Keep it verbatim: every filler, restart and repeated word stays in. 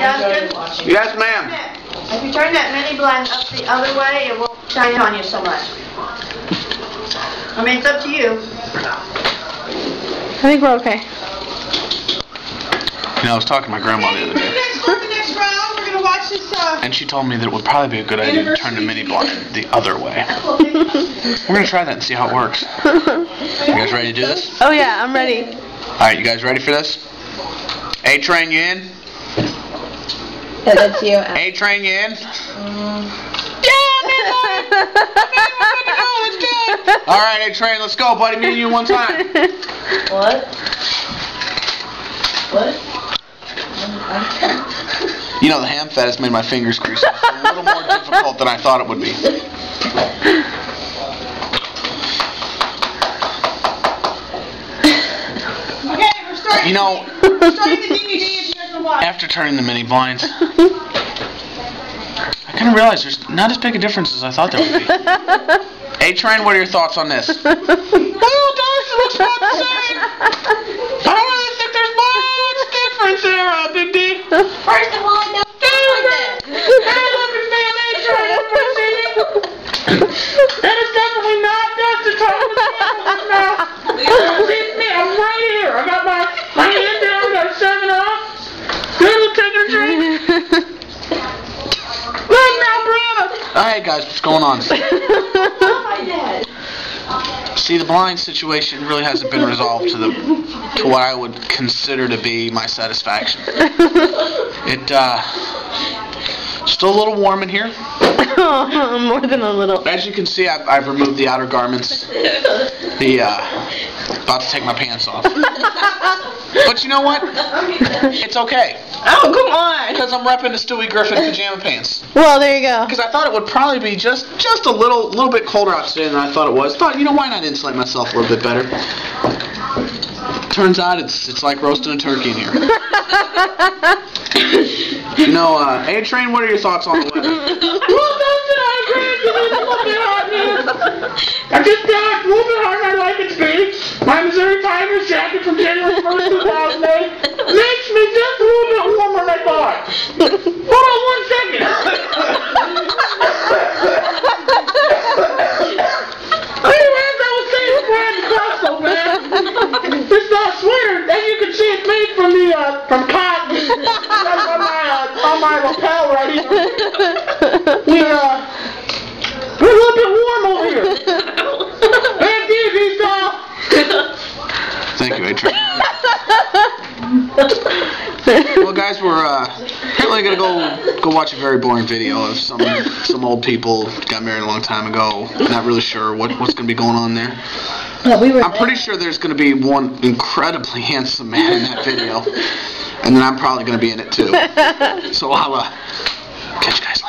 Dustin? Yes, ma'am. If you turn that mini blind up the other way, it won't shine on you so much. I mean, it's up to you. I think we're okay. You know, I was talking to my grandma the other day. And she told me that it would probably be a good idea to turn the mini blind the other way. We're going to try that and see how it works. You guys ready to do this? Oh, yeah, I'm ready. Alright, you guys ready for this? A-Train, you in? Yeah, that's you. A-Train, you in? Mm. Yeah, mini blind! Mini blind, let's do it! Alright, A-Train, let's go, buddy. Me and you one time. What? What? You know, the ham fetish made my fingers greasy. It's a little more difficult than I thought it would be. Okay, we're starting. You know, we're starting the D V D if you guys are watching. After turning the mini blinds, I kind of realized there's not as big a difference as I thought there would be. A-Train, what are your thoughts on this? Well, Darcy, looks about the same. I don't really think there's much difference there, uh, Big D. First of all, that is definitely not Dustin talking to Dustin now. I'm right here. I got my, my hand down, got seven off. Little trick or treat. Look now, brother. Alright, guys, what's going on? See, the blind situation really hasn't been resolved to the to what I would consider to be my satisfaction. It, uh... Still a little warm in here. Oh, more than a little. As you can see, I've, I've removed the outer garments. The, uh, about to take my pants off. But you know what? It's okay. Oh, come on. Because I'm repping the Stewie Griffin pajama pants. Well, there you go. Because I thought it would probably be just, just a little, little bit colder out today than I thought it was. Thought, you know, why not insulate myself a little bit better? Turns out it's, it's like roasting a turkey in here. You know, uh, A-Train, what are your thoughts on the weather? Well, that's it, I agree. It's a little bit hot now. I just feel like moving hard my life experience. My Missouri Tigers jacket from January first, two thousand eight makes me just a little bit warmer than I thought. Hold on one second. Anyways, I was saying before I had to cross over there. This uh, sweater, as you can see, it's made from the, uh, from lapel right here. We, uh, we're a little bit warm over here. Thank you, D-Styl. Thank you, Adrian. Well, guys, we're uh, apparently gonna go go watch a very boring video of some some old people got married a long time ago. Not really sure what what's gonna be going on there. Well, we were I'm there. pretty sure there's gonna be one incredibly handsome man in that video. And then I'm probably going to be in it too. So I'll uh, catch you guys.